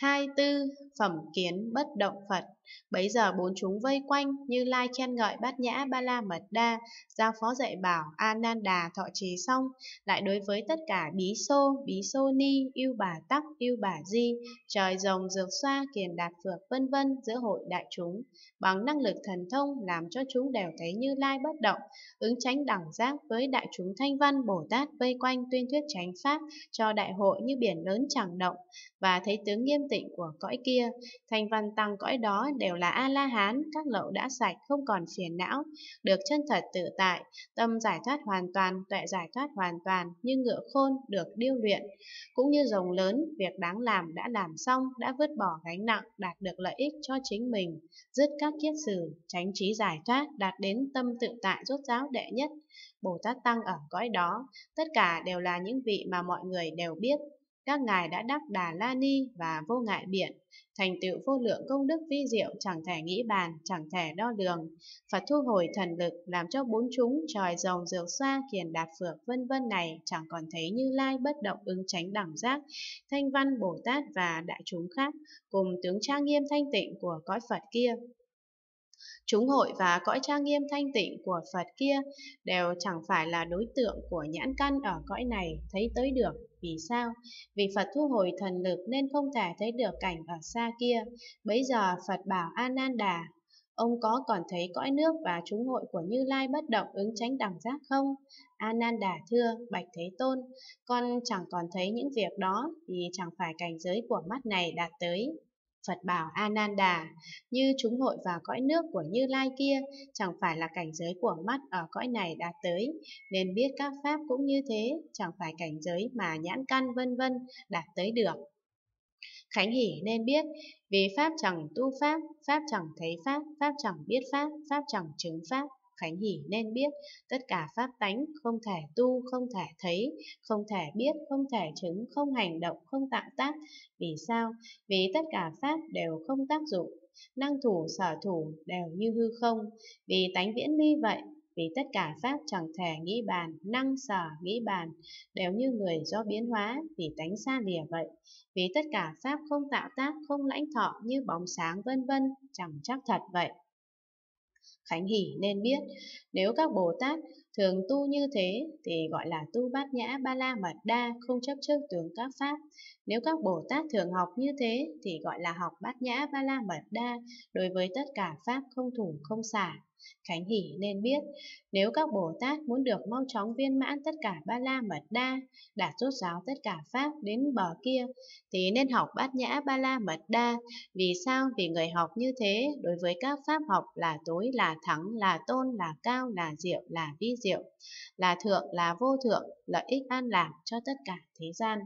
24. Phẩm kiến bất động Phật. Bấy giờ bốn chúng vây quanh, Như Lai khen ngợi Bát Nhã Ba La Mật Đa, giao phó dạy bảo A Nan Đà thọ trì xong, lại đối với tất cả Bí Xô, Bí Xô Ni, Ưu Bà Tắc, Ưu Bà Di, Trời Rồng, Dược Xoa, Kiền Đạt Phược vân vân giữa hội đại chúng, bằng năng lực thần thông làm cho chúng đều thấy Như Lai bất động, ứng chánh đẳng giác với đại chúng thanh văn Bồ Tát vây quanh tuyên thuyết chánh pháp cho đại hội như biển lớn chẳng động, và thấy tướng nghiêm tịnh của cõi kia. Thanh văn tăng cõi đó đều là A-la-hán, các lậu đã sạch, không còn phiền não, được chân thật tự tại, tâm giải thoát hoàn toàn, tuệ giải thoát hoàn toàn, như ngựa khôn được điêu luyện. Cũng như rồng lớn, việc đáng làm đã làm xong, đã vứt bỏ gánh nặng, đạt được lợi ích cho chính mình, dứt các kiết sử, chánh trí giải thoát, đạt đến tâm tự tại rốt ráo đệ nhất. Bồ Tát Tăng ở cõi đó, tất cả đều là những vị mà mọi người đều biết. Các ngài đã đắc Đà La Ni và Vô Ngại Biện, thành tựu vô lượng công đức vi diệu chẳng thể nghĩ bàn, chẳng thể đo lường. Phật thu hồi thần lực làm cho bốn chúng Trời Rồng, Dược Xoa, Kiền Đạt Phược vân vân này chẳng còn thấy Như Lai bất động ứng chánh đẳng giác, thanh văn Bồ Tát và đại chúng khác cùng tướng trang nghiêm thanh tịnh của cõi Phật kia. Chúng hội và cõi trang nghiêm thanh tịnh của Phật kia đều chẳng phải là đối tượng của nhãn căn ở cõi này thấy tới được. Vì sao? Vì Phật thu hồi thần lực nên không thể thấy được cảnh ở xa kia. Bấy giờ Phật bảo A Nan Đà: ông có còn thấy cõi nước và chúng hội của Như Lai bất động ứng chánh đẳng giác không? A Nan Đà thưa: bạch Thế Tôn, con chẳng còn thấy những việc đó, thì chẳng phải cảnh giới của mắt này đạt tới. Phật bảo A Nan Đà: như chúng hội và cõi nước của Như Lai kia chẳng phải là cảnh giới của mắt ở cõi này đạt tới, nên biết các pháp cũng như thế, chẳng phải cảnh giới mà nhãn căn vân vân đạt tới được. Khánh hỉ nên biết, vì pháp chẳng tu pháp, pháp chẳng thấy pháp, pháp chẳng biết pháp, pháp chẳng chứng pháp. Khánh hỉ nên biết, tất cả pháp tánh không thể tu, không thể thấy, không thể biết, không thể chứng, không hành động, không tạo tác. Vì sao? Vì tất cả pháp đều không tác dụng, năng thủ, sở thủ đều như hư không. Vì tánh viễn ly vậy, vì tất cả pháp chẳng thể nghĩ bàn, năng sở nghĩ bàn đều như người do biến hóa, vì tánh xa lìa vậy. Vì tất cả pháp không tạo tác, không lãnh thọ như bóng sáng vân vân, chẳng chắc thật vậy. Khánh hỉ nên biết, nếu các Bồ Tát thường tu như thế thì gọi là tu Bát Nhã Ba La Mật Đa, không chấp trước tướng các pháp. Nếu các Bồ Tát thường học như thế thì gọi là học Bát Nhã Ba La Mật Đa, đối với tất cả pháp không thủ không xả. Khánh hỉ nên biết, nếu các Bồ Tát muốn được mau chóng viên mãn tất cả Ba La Mật Đa, đạt rốt ráo tất cả pháp đến bờ kia, thì nên học Bát Nhã Ba La Mật Đa. Vì sao? Vì người học như thế, đối với các pháp học là tối, là thắng, là tôn, là cao, là diệu, là vi diệu, là thượng, là vô thượng, lợi ích an lạc cho tất cả thế gian.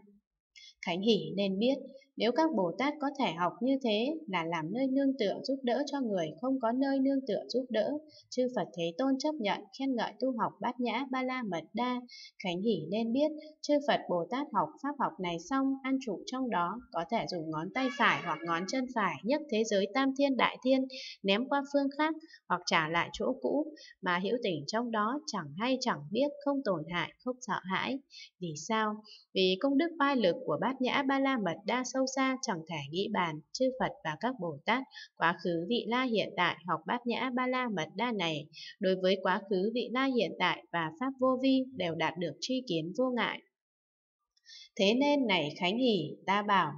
Khánh hỉ nên biết, nếu các Bồ Tát có thể học như thế là làm nơi nương tựa giúp đỡ cho người không có nơi nương tựa giúp đỡ, chư Phật Thế Tôn chấp nhận khen ngợi tu học Bát Nhã Ba La Mật Đa. Khánh hỉ nên biết, chư Phật Bồ Tát học pháp học này xong, an trụ trong đó, có thể dùng ngón tay phải hoặc ngón chân phải nhấc thế giới tam thiên đại thiên, ném qua phương khác hoặc trả lại chỗ cũ, mà hữu tình trong đó chẳng hay chẳng biết, không tổn hại, không sợ hãi. Vì sao? Vì công đức oai lực của Bát Nhã Ba La Mật Đa sâu xa chẳng thể nghĩ bàn, chư Phật và các Bồ Tát quá khứ vị lai hiện tại học Bát Nhã Ba La Mật Đa này, đối với quá khứ vị lai hiện tại và pháp vô vi đều đạt được tri kiến vô ngại. Thế nên này Khánh hỉ, ta bảo,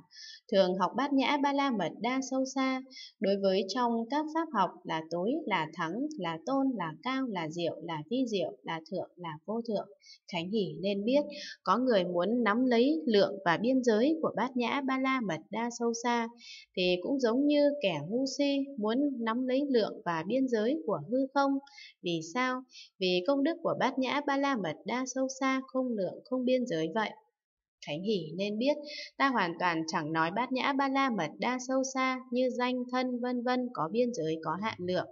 thường học Bát Nhã Ba La Mật Đa sâu xa, đối với trong các pháp học là tối, là thắng, là tôn, là cao, là diệu, là vi diệu, là thượng, là vô thượng. Khánh hỉ nên biết, có người muốn nắm lấy lượng và biên giới của Bát Nhã Ba La Mật Đa sâu xa, thì cũng giống như kẻ ngu si muốn nắm lấy lượng và biên giới của hư không. Vì sao? Vì công đức của Bát Nhã Ba La Mật Đa sâu xa không lượng không biên giới vậy. Khánh hỉ nên biết, ta hoàn toàn chẳng nói Bát Nhã Ba La Mật Đa sâu xa như danh thân vân vân có biên giới có hạn lượng.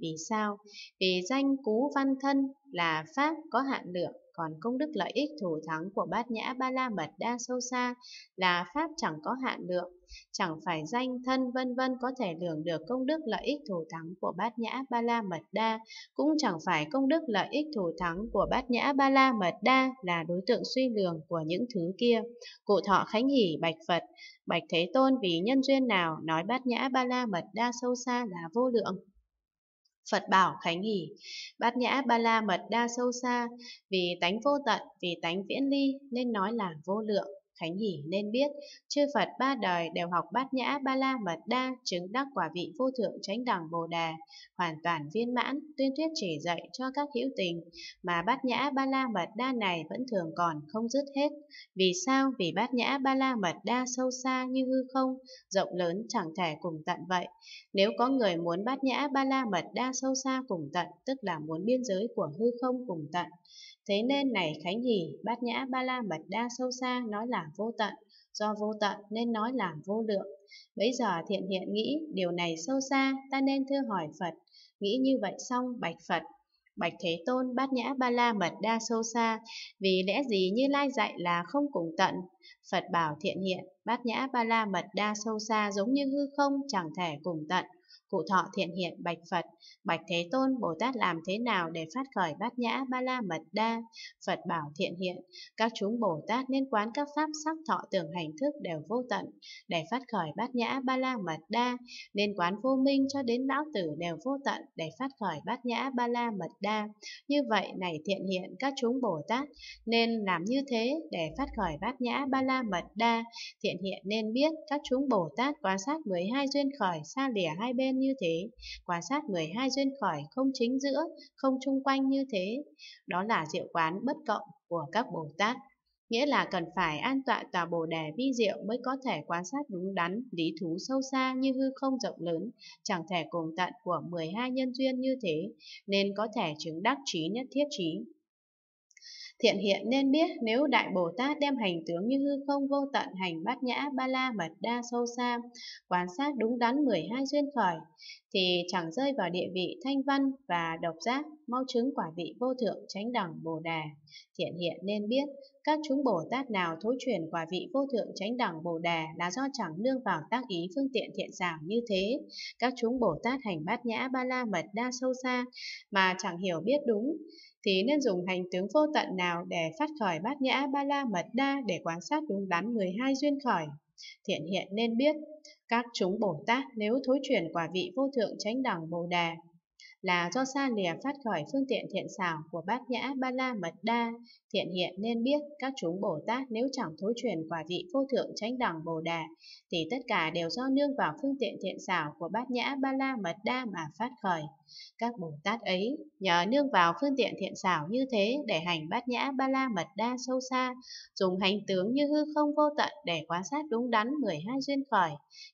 Vì sao? Vì danh cú văn thân là pháp có hạn lượng, Còn công đức lợi ích thù thắng của bát nhã ba la mật đa sâu xa là pháp chẳng có hạn lượng, chẳng phải danh thân vân vân có thể lường được công đức lợi ích thù thắng của bát nhã ba la mật đa, cũng chẳng phải công đức lợi ích thù thắng của bát nhã ba la mật đa là đối tượng suy lường của những thứ kia. Cụ Thọ khánh hỉ bạch Phật: Bạch Thế Tôn, vì nhân duyên nào nói bát nhã ba la mật đa sâu xa là vô lượng? Phật bảo: Khánh hỉ, bát nhã ba la mật đa sâu xa vì tánh vô tận, vì tánh viễn ly nên nói là vô lượng. Khánh hỉ nên biết chư Phật ba đời đều học bát nhã ba la mật đa, chứng đắc quả vị vô thượng chánh đẳng bồ đề, hoàn toàn viên mãn, tuyên thuyết chỉ dạy cho các hữu tình, mà bát nhã ba la mật đa này vẫn thường còn không dứt hết. Vì sao? Vì bát nhã ba la mật đa sâu xa như hư không, rộng lớn chẳng thể cùng tận vậy. Nếu có người muốn bát nhã ba la mật đa sâu xa cùng tận, tức là muốn biên giới của hư không cùng tận. Thế nên này Khánh hỉ, bát nhã ba la mật đa sâu xa nói là vô tận, do vô tận nên nói là vô lượng. Bấy giờ Thiện Hiện nghĩ điều này sâu xa, ta nên thưa hỏi Phật. Nghĩ như vậy xong, bạch Phật: Bạch Thế Tôn, bát nhã ba la mật đa sâu xa, vì lẽ gì Như Lai dạy là không cùng tận? Phật bảo Thiện Hiện: Bát nhã ba la mật đa sâu xa giống như hư không, chẳng thể cùng tận. Cụ Thọ Thiện Hiện bạch Phật: Bạch Thế Tôn, Bồ Tát làm thế nào để phát khởi bát nhã ba la mật đa? Phật bảo Thiện Hiện: Các chúng Bồ Tát nên quán các pháp sắc thọ tưởng hành thức đều vô tận, để phát khởi bát nhã ba la mật đa. Nên quán vô minh cho đến lão tử đều vô tận, để phát khởi bát nhã ba la mật đa. Như vậy này Thiện Hiện, các chúng Bồ Tát nên làm như thế để phát khởi bát nhã ba la mật đa. Thiện Hiện nên biết các chúng Bồ Tát quan sát 12 duyên khởi xa lìa hai bên như thế, quan sát 12 duyên khởi không chính giữa, không chung quanh như thế. Đó là diệu quán bất cộng của các Bồ Tát. Nghĩa là cần phải an tọa tòa Bồ đề vi diệu mới có thể quan sát đúng đắn lý thú sâu xa như hư không rộng lớn, chẳng thể cùng tận của 12 nhân duyên như thế, nên có thể chứng đắc trí nhất thiết trí. Thiện Hiện nên biết nếu Đại Bồ Tát đem hành tướng như hư không vô tận hành bát nhã ba la mật đa sâu xa, quan sát đúng đắn 12 duyên khởi, thì chẳng rơi vào địa vị thanh văn và độc giác, mau chứng quả vị vô thượng chánh đẳng bồ đề. Thiện Hiện nên biết các chúng Bồ Tát nào thối chuyển quả vị vô thượng chánh đẳng bồ đề là do chẳng nương vào tác ý phương tiện thiện xảo như thế. Các chúng Bồ Tát hành bát nhã ba la mật đa sâu xa mà chẳng hiểu biết đúng, thì nên dùng hành tướng vô tận nào để phát khởi bát nhã ba la mật đa để quan sát đúng đắn 12 duyên khởi. Thiện Hiện nên biết các chúng Bồ Tát nếu thối chuyển quả vị vô thượng chánh đẳng bồ đề là do xa lìa phát khởi phương tiện thiện xảo của bát nhã ba la mật đa. Thiện Hiện nên biết các chúng Bồ Tát nếu chẳng thối chuyển quả vị vô thượng chánh đẳng bồ đề thì tất cả đều do nương vào phương tiện thiện xảo của bát nhã ba la mật đa mà phát khởi. Các Bồ Tát ấy nhờ nương vào phương tiện thiện xảo như thế để hành bát nhã ba la mật đa sâu xa, dùng hành tướng như hư không vô tận để quan sát đúng đắn 12 duyên khởi.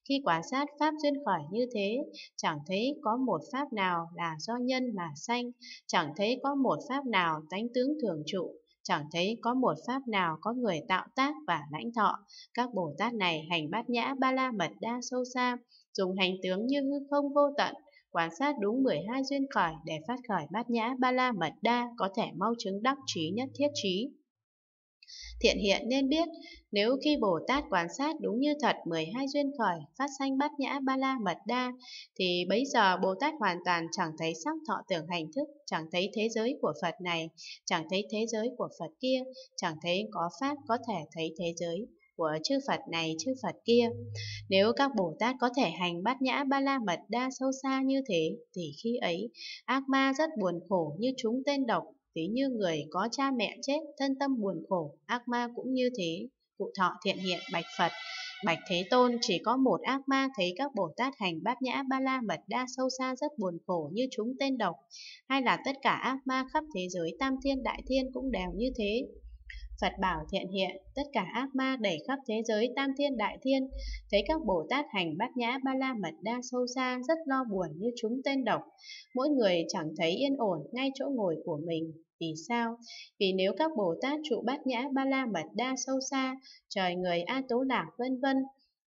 Khi quan sát pháp duyên khởi như thế, chẳng thấy có một pháp nào là do nhân mà sanh, chẳng thấy có một pháp nào tánh tướng thường trụ, chẳng thấy có một pháp nào có người tạo tác và lãnh thọ. Các Bồ Tát này hành bát nhã ba la mật đa sâu xa, dùng hành tướng như hư không vô tận, quan sát đúng 12 duyên khởi để phát khởi bát nhã ba la mật đa, có thể mau chứng đắc trí nhất thiết trí. Thiện Hiện nên biết nếu khi Bồ Tát quan sát đúng như thật 12 duyên khởi phát sanh bát nhã ba la mật đa, thì bấy giờ Bồ Tát hoàn toàn chẳng thấy sắc thọ tưởng hành thức, chẳng thấy thế giới của Phật này, chẳng thấy thế giới của Phật kia, chẳng thấy có pháp có thể thấy thế giới của chư Phật này, chư Phật kia. Nếu các Bồ Tát có thể hành bát nhã ba la mật đa sâu xa như thế, thì khi ấy ác ma rất buồn khổ như chúng tên độc, ví như người có cha mẹ chết, thân tâm buồn khổ, ác ma cũng như thế. Cụ Thọ Thiện Hiện bạch Phật: Bạch Thế Tôn, chỉ có một ác ma thấy các Bồ Tát hành bát nhã ba la mật đa sâu xa rất buồn khổ như chúng tên độc, hay là tất cả ác ma khắp thế giới tam thiên đại thiên cũng đều như thế? Phật bảo Thiện Hiện: Tất cả ác ma đầy khắp thế giới tam thiên đại thiên thấy các Bồ Tát hành bát nhã ba la mật đa sâu xa rất lo buồn như chúng tên độc, mỗi người chẳng thấy yên ổn ngay chỗ ngồi của mình. Vì sao? Vì nếu các Bồ Tát trụ bát nhã ba la mật đa sâu xa, trời người A Tố Lạc vân vân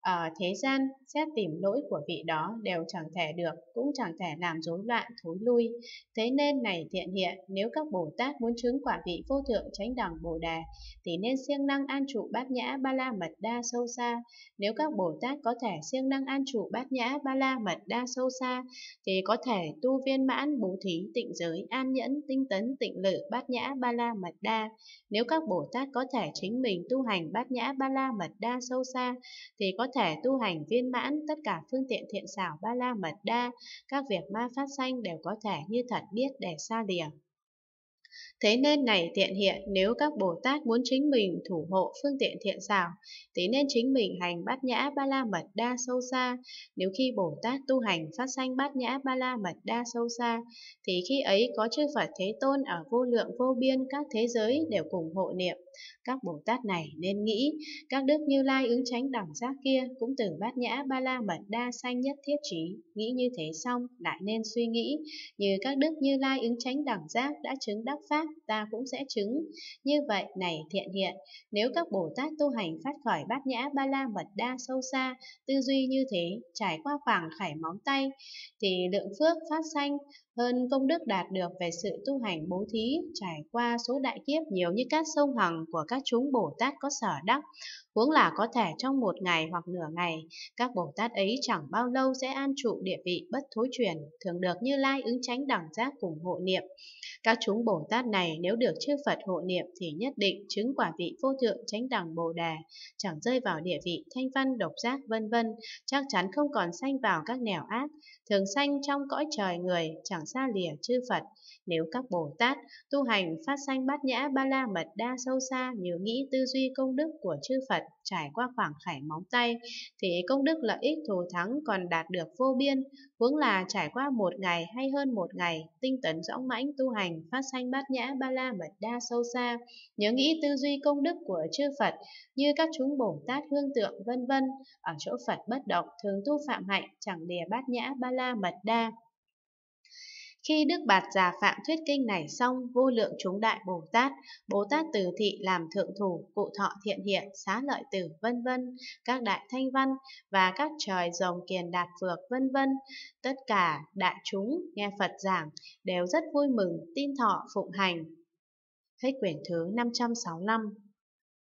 Ở thế gian, xét tìm lỗi của vị đó đều chẳng thể được, cũng chẳng thể làm rối loạn, thối lui. Thế nên này thiện hiện, nếu các Bồ Tát muốn chứng quả vị vô thượng chánh đẳng Bồ Đề, thì nên siêng năng an trụ bát nhã ba la mật đa sâu xa. Nếu các Bồ Tát có thể siêng năng an trụ bát nhã ba la mật đa sâu xa, thì có thể tu viên mãn bố thí, tịnh giới, an nhẫn, tinh tấn, tịnh lự bát nhã ba la mật đa. Nếu các Bồ Tát có thể chính mình tu hành bát nhã ba la mật đa sâu xa, thì có thể tu hành viên mãn tất cả phương tiện thiện xảo ba la mật đa, các việc ma phát sanh đều có thể như thật biết để xa lìa. Thế nên này thiện hiện, nếu các Bồ Tát muốn chính mình thủ hộ phương tiện thiện xảo, thì nên chính mình hành bát nhã ba la mật đa sâu xa. Nếu khi Bồ Tát tu hành phát sanh bát nhã ba la mật đa sâu xa, thì khi ấy có chư Phật Thế Tôn ở vô lượng vô biên các thế giới đều cùng hộ niệm. Các Bồ Tát này nên nghĩ, các đức Như Lai ứng chánh đẳng giác kia cũng từ bát nhã ba la mật đa sanh nhất thiết trí. Nghĩ như thế xong, lại nên suy nghĩ, như các đức Như Lai ứng chánh đẳng giác đã chứng đắc pháp, ta cũng sẽ chứng. Như vậy này thiện hiện, nếu các Bồ Tát tu hành phát khởi bát nhã ba la mật đa sâu xa, tư duy như thế, trải qua khoảng khải móng tay, thì lượng phước phát sanh hơn công đức đạt được về sự tu hành bố thí, trải qua số đại kiếp nhiều như các sông hằng của các chúng Bồ Tát có sở đắc. Huống là có thể trong một ngày hoặc nửa ngày, các Bồ Tát ấy chẳng bao lâu sẽ an trụ địa vị bất thối chuyển, thường được Như Lai ứng chánh đẳng giác cùng hộ niệm. Các chúng Bồ Tát này nếu được chư Phật hộ niệm thì nhất định chứng quả vị vô thượng chánh đẳng Bồ Đề, chẳng rơi vào địa vị thanh văn, độc giác, vân vân, chắc chắn không còn sanh vào các nẻo ác, thường sanh trong cõi trời người, chẳng xa lìa chư Phật. Nếu các Bồ Tát tu hành phát sanh bát nhã ba la mật đa sâu xa, nhớ nghĩ tư duy công đức của chư Phật trải qua khoảng khải móng tay, thì công đức lợi ích thù thắng còn đạt được vô biên. Huống là trải qua một ngày hay hơn một ngày, tinh tấn dõng mãnh tu hành phát sanh bát nhã ba la mật đa sâu xa, nhớ nghĩ tư duy công đức của chư Phật như các chúng Bồ Tát hương tượng vân vân, ở chỗ Phật bất động thường tu phạm hạnh, chẳng lìa bát nhã ba la mật đa. Khi Đức Bạt Già Phạm thuyết kinh này xong, vô lượng chúng đại Bồ Tát Từ Thị làm thượng thủ, cụ thọ thiện hiện, xá lợi tử vân vân, các đại thanh văn và các trời rồng kiền đạt phược vân vân, tất cả đại chúng nghe Phật giảng đều rất vui mừng, tin thọ phụng hành. Hết quyển thứ 565.